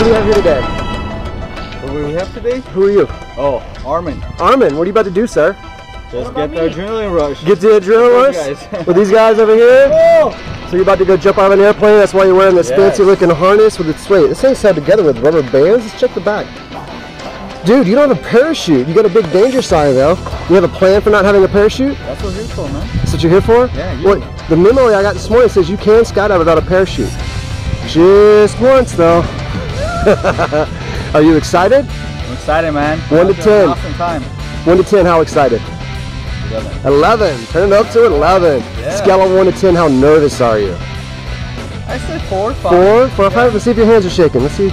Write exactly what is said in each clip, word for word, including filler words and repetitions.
What do we have here today? What do we have today? Who are you? Oh, Arman. Arman, what are you about to do, sir? Just get the adrenaline rush. Get the adrenaline rush? With these guys over here? Oh. So you're about to go jump out of an airplane, that's why you're wearing this yes. fancy looking harness with its weight. This thing's tied together with rubber bands. Let's check the back. Dude, you don't have a parachute. You got a big danger sign though. You have a plan for not having a parachute? That's what we're here for, man. That's what you're here for? Yeah, you. Well, the memo I got this morning says you can skydive without a parachute. Just once though. Are you excited? I'm excited, man. one to ten. Awesome time. one to ten, how excited? eleven. eleven. Turn it up to eleven. Yeah. Scale of one to ten, how nervous are you? I said four, five. four, four, yeah. five. Let's see if your hands are shaking. Let's see.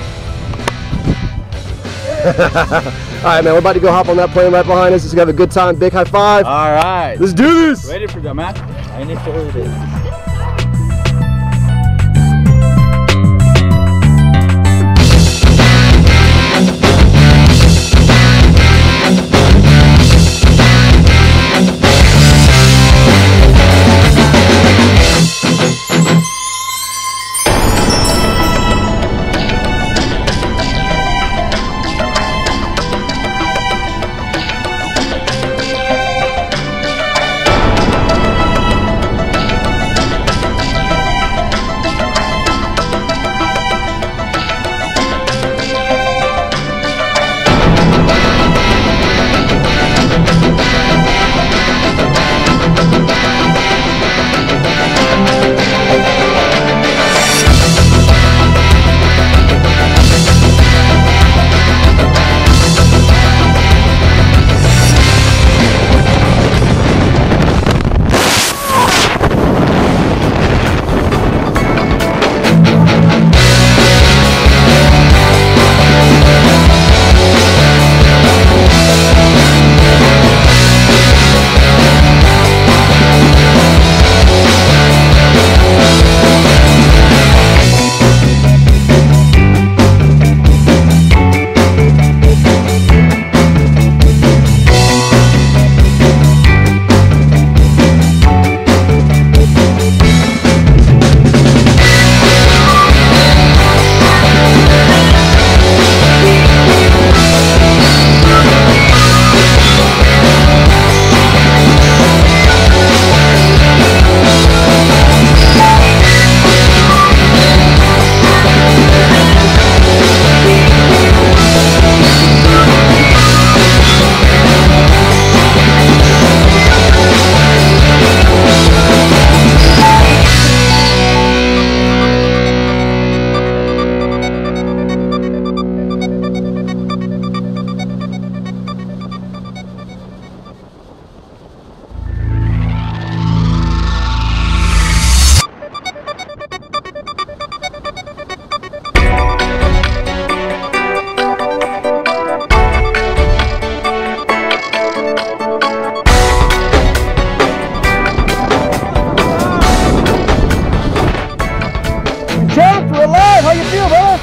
Alright, man, we're about to go hop on that plane right behind us. Let's have a good time. Big high five. Alright. Let's do this. Ready for that, man. I need to hear this.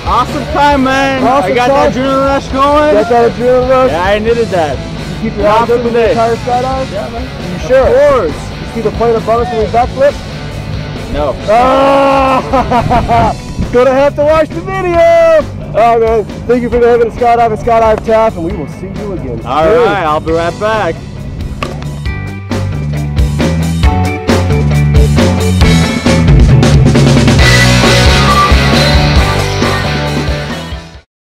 Awesome time, man. Awesome I got time. That adrenaline rush going. Got that adrenaline rush? Yeah, I needed that. You keep your eyes open the entire skydive? Yeah, man. You sure? Of course. You see the plane above us when we backflip? No. Oh! Gonna have to watch the video! Oh, man. Thank you for the having a skydive at Skydive Taft, and we will see you again. All soon. Right, I'll be right back.